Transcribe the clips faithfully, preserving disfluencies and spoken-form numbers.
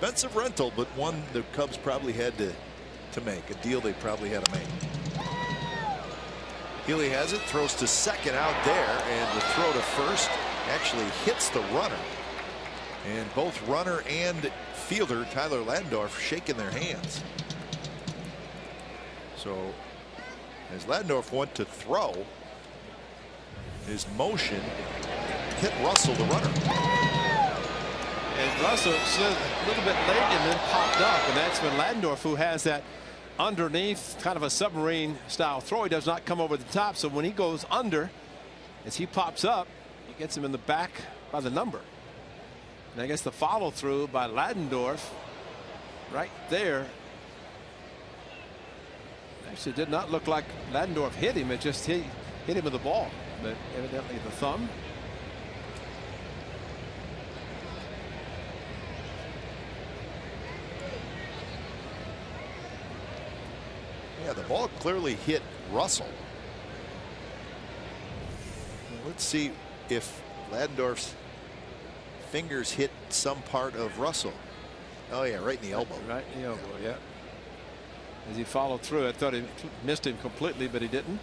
Expensive rental, but one the Cubs probably had to to make, a deal they probably had to make. Healy has it, throws to second out there, and the throw to first actually hits the runner. And both runner and fielder Tyler Ladendorf shaking their hands. So as Ladendorf went to throw, his motion hit Russell, the runner. And Russell slid a little bit late and then popped up, and that's when Ladendorf, who has that underneath kind of a submarine style throw, he does not come over the top. So when he goes under, as he pops up, he gets him in the back by the number. And I guess the follow through by Ladendorf right there actually did not look like Ladendorf hit him. It just hit, hit him with the ball, but evidently the thumb. Yeah, the ball clearly hit Russell. Let's see if Ladendorf's fingers hit some part of Russell. Oh, yeah, right in the elbow. Right in the elbow, yeah. yeah. As he followed through, I thought he missed him completely, but he didn't.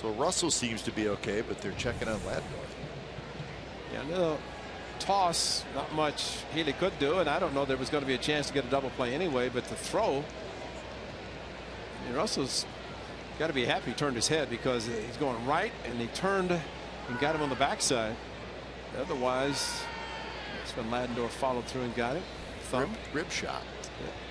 So Russell seems to be okay, but they're checking on Ladendorf. Yeah, no. Toss, not much Healy could do, and I don't know there was going to be a chance to get a double play anyway, but the throw, and Russell's got to be happy he turned his head, because he's going right and he turned and got him on the backside. Otherwise, that's when Ladendorf followed through and got it. Thumb. Rib, rib shot. Yeah.